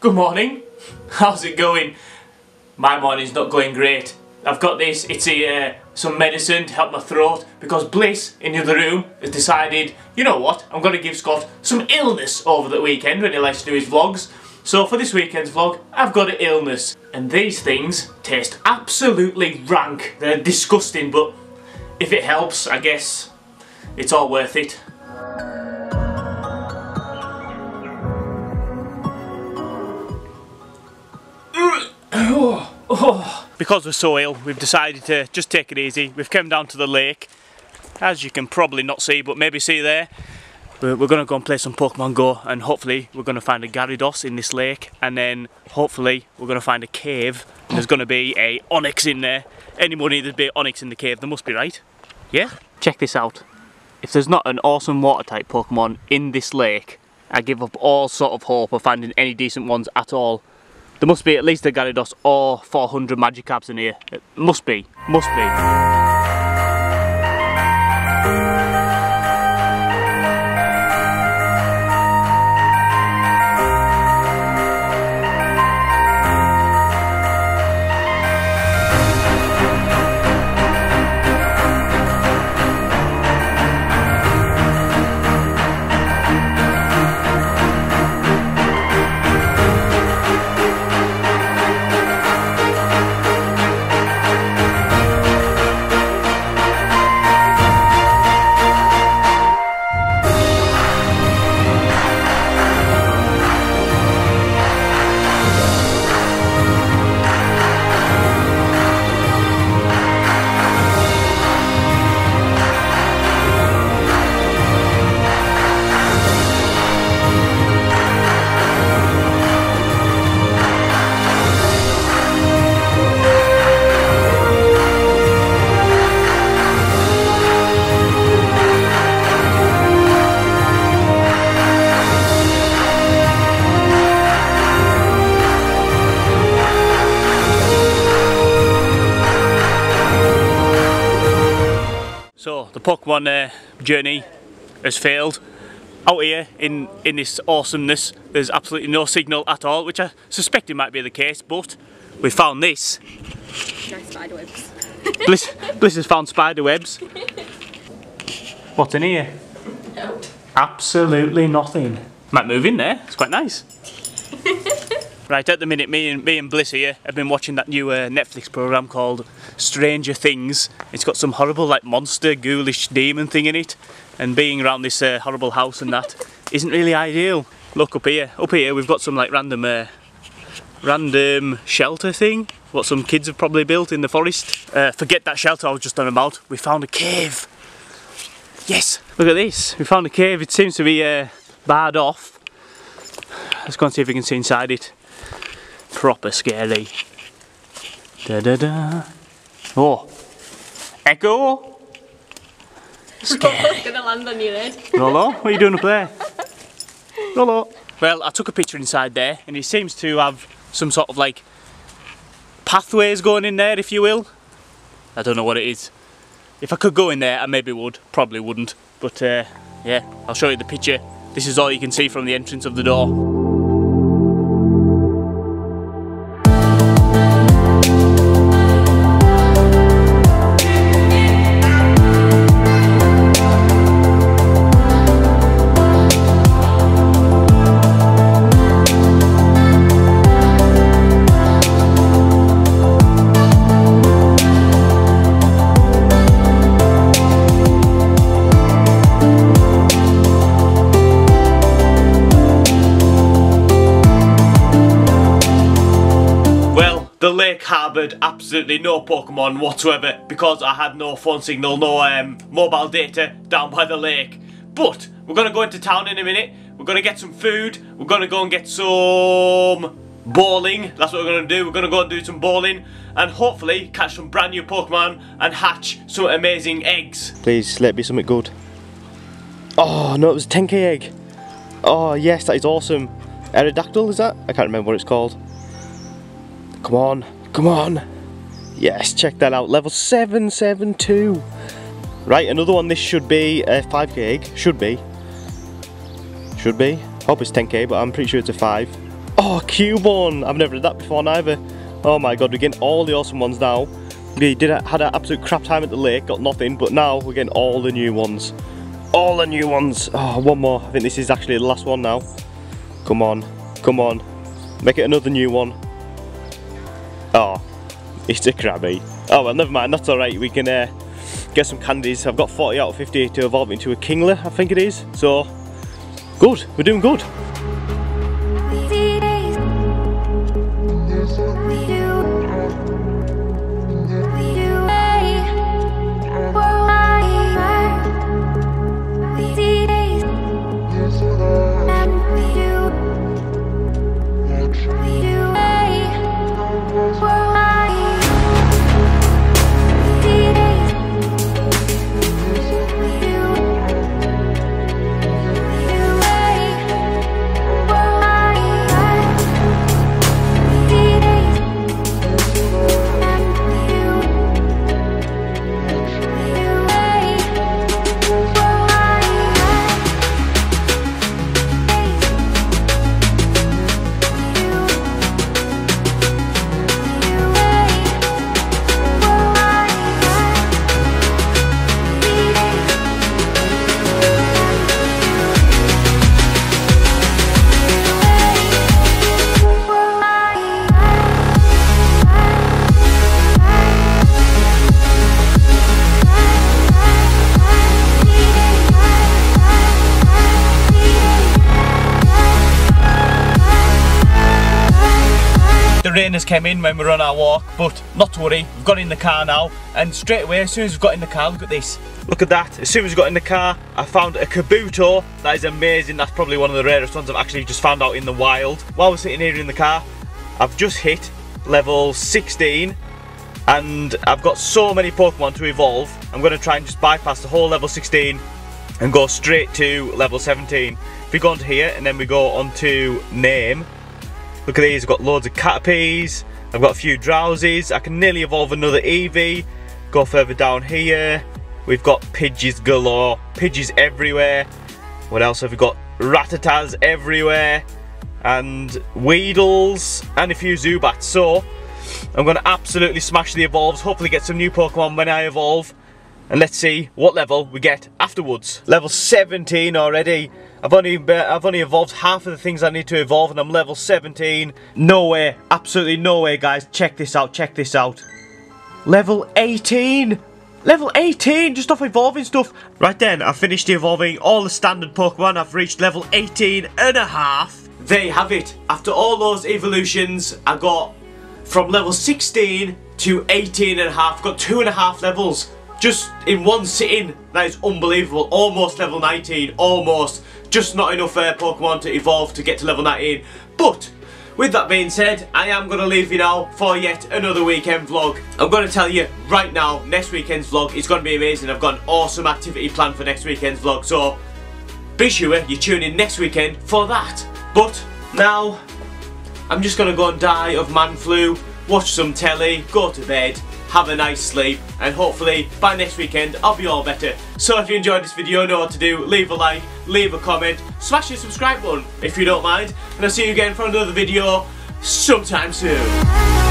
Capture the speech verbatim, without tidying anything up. Good morning. How's it going? My morning's not going great. I've got this. It's a uh, some medicine to help my throat because Bliss in the other room has decided, you know what? I'm going to give Scott some illness over the weekend when he likes to do his vlogs. So for this weekend's vlog, I've got an illness, and these things taste absolutely rank. They're disgusting, but if it helps, I guess it's all worth it. Oh. Because we're so ill, we've decided to just take it easy. We've come down to the lake, as you can probably not see, but maybe see there. We're, we're going to go and play some Pokemon Go, and hopefully we're going to find a Gyarados in this lake, and then hopefully we're going to find a cave. And there's going to be a Onyx in there. Anybody there'd be an Onyx in the cave, there must be, right? Yeah? Check this out. If there's not an awesome water type Pokemon in this lake, I give up all sort of hope of finding any decent ones at all. There must be at least a Gyarados or four hundred Magikarps in here. It must be. Must be. The Pokemon uh, journey has failed. Out here in, in this awesomeness, there's absolutely no signal at all, which I suspect it might be the case, but we found this. No spider webs. Bliss, Bliss has found spider webs. What's in here? No. Absolutely nothing. Might move in there, it's quite nice. Right, at the minute, me and, me and Bliss here have been watching that new uh, Netflix programme called Stranger Things. It's got some horrible, like, monster, ghoulish demon thing in it. And being around this uh, horrible house and that isn't really ideal. Look up here. Up here, we've got some, like, random, uh, random shelter thing. What some kids have probably built in the forest. Uh, forget that shelter I was just on about. We found a cave. Yes, look at this. We found a cave. It seems to be uh, barred off. Let's go and see if we can see inside it. Proper scary. Da da da. Oh, Echo. Scary. Gonna land on your head. Rollo, what are you doing up there? Rollo. Well, I took a picture inside there, and it seems to have some sort of like pathways going in there, if you will. I don't know what it is. If I could go in there, I maybe would. Probably wouldn't. But uh, yeah, I'll show you the picture. This is all you can see from the entrance of the door. The lake harboured absolutely no Pokemon whatsoever because I had no phone signal, no um, mobile data down by the lake. But we're going to go into town in a minute, we're going to get some food, we're going to go and get some bowling, that's what we're going to do, we're going to go and do some bowling and hopefully catch some brand new Pokemon and hatch some amazing eggs. Please, let it be something good. Oh no, it was a ten K egg. Oh yes, that is awesome. Aerodactyl is that? I can't remember what it's called. Come on, come on. Yes, check that out. Level seven seven two. Right, another one. This should be a five K egg. Should be. Should be. Hope it's ten K, but I'm pretty sure it's a five. Oh, Oh, Cubone. I've never did that before neither. Oh my god, we're getting all the awesome ones now. We did had an absolute crap time at the lake, got nothing, but now we're getting all the new ones. All the new ones. Oh, one more. I think this is actually the last one now. Come on. Come on. Make it another new one. Oh, it's a Krabby. Oh well, never mind, that's alright. We can uh, get some candies. I've got forty out of fifty to evolve into a Kingler, I think it is. So, good. We're doing good. The rain has come in when we were on our walk, but not to worry, we've got in the car now, and straight away, as soon as we've got in the car, look at this. Look at that, as soon as we got in the car, I found a Kabuto. That is amazing, that's probably one of the rarest ones I've actually just found out in the wild. While we're sitting here in the car, I've just hit level sixteen, and I've got so many Pokemon to evolve. I'm going to try and just bypass the whole level sixteen and go straight to level seventeen. If we go onto here, and then we go on to name. Look at these, I've got loads of Caterpies, I've got a few Drowzees, I can nearly evolve another Eevee. Go further down here, we've got Pidgeys galore, Pidgeys everywhere. What else have we got? Rattatas everywhere, and Weedles, and a few Zubats. So, I'm going to absolutely smash the evolves, hopefully get some new Pokemon when I evolve. And let's see what level we get afterwards. Level seventeen already. I've only I've only evolved half of the things I need to evolve, and I'm level seventeen. No way, absolutely no way, guys. Check this out. Check this out. Level eighteen. Level eighteen. Just off evolving stuff. Right then, I finished evolving all the standard Pokemon. I've reached level eighteen and a half. There you have it. After all those evolutions, I got from level sixteen to eighteen and a half. Got two and a half levels. Just in one sitting, that is unbelievable. Almost level nineteen, almost. Just not enough uh, Pokemon to evolve to get to level nineteen. But, with that being said, I am going to leave you now for yet another weekend vlog. I'm going to tell you right now, next weekend's vlog is going to be amazing. I've got an awesome activity planned for next weekend's vlog. So, be sure you tune in next weekend for that. But, now, I'm just going to go and die of man flu, watch some telly, go to bed. Have a nice sleep, and hopefully by next weekend I'll be all better. So if you enjoyed this video, you know what to do. Leave a like, leave a comment, smash the subscribe button if you don't mind, and I'll see you again for another video sometime soon.